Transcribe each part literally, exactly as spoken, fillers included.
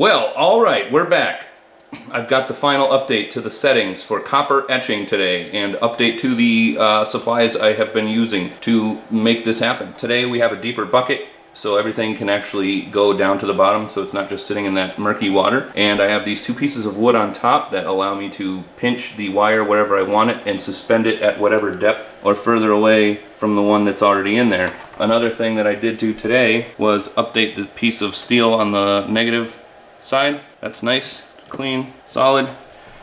Well, alright, we're back. I've got the final update to the settings for copper etching today, and update to the uh, supplies I have been using to make this happen. Today we have a deeper bucket, so everything can actually go down to the bottom, so it's not just sitting in that murky water. And I have these two pieces of wood on top that allow me to pinch the wire wherever I want it and suspend it at whatever depth or further away from the one that's already in there. Another thing that I did do today was update the piece of steel on the negative side. That's nice, clean, solid.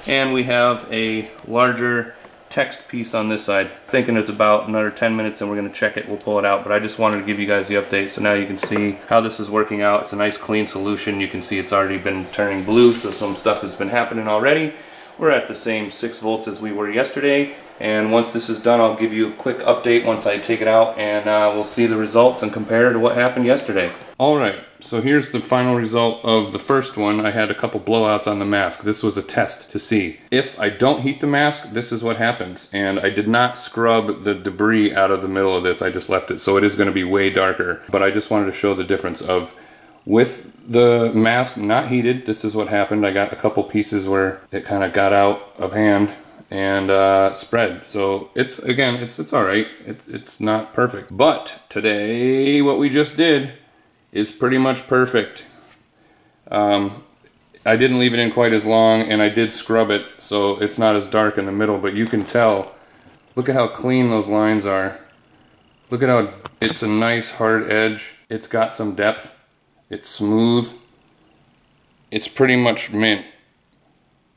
And we have a larger text piece on this side. Thinking it's about another ten minutes and we're going to check it, we'll pull it out, but I just wanted to give you guys the update so now you can see how this is working out. It's a nice clean solution. You can see it's already been turning blue, so some stuff has been happening already. We're at the same six volts as we were yesterday, and once this is done I'll give you a quick update once I take it out, and uh, we'll see the results and compare to what happened yesterday. Alright, so here's the final result of the first one. I had a couple blowouts on the mask. This was a test to see. If I don't heat the mask, this is what happens. And I did not scrub the debris out of the middle of this. I just left it, so it is going to be way darker. But I just wanted to show the difference of with the mask not heated, this is what happened. I got a couple pieces where it kind of got out of hand and uh, spread. So it's, again, it's, it's alright. It, it's not perfect. But today, what we just did is pretty much perfect. Um, I didn't leave it in quite as long, and I did scrub it so it's not as dark in the middle, but you can tell. Look at how clean those lines are. Look at how it's a nice hard edge. It's got some depth. It's smooth. It's pretty much mint.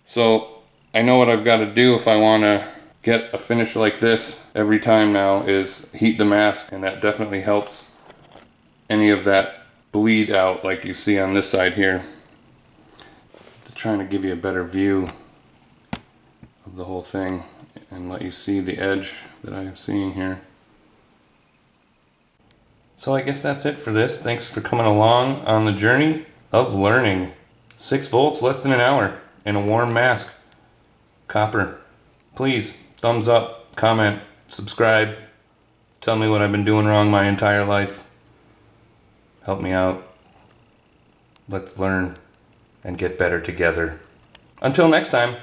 So I know what I've got to do if I want to get a finish like this every time now is heat the mask, and that definitely helps any of that bleed out like you see on this side here. Just trying to give you a better view of the whole thing and let you see the edge that I am seeing here. So I guess that's it for this. Thanks for coming along on the journey of learning. Six volts, less than an hour, and a warm mask. Copper. Please, thumbs up, comment, subscribe. Tell me what I've been doing wrong my entire life. Help me out. Let's learn and get better together. Until next time.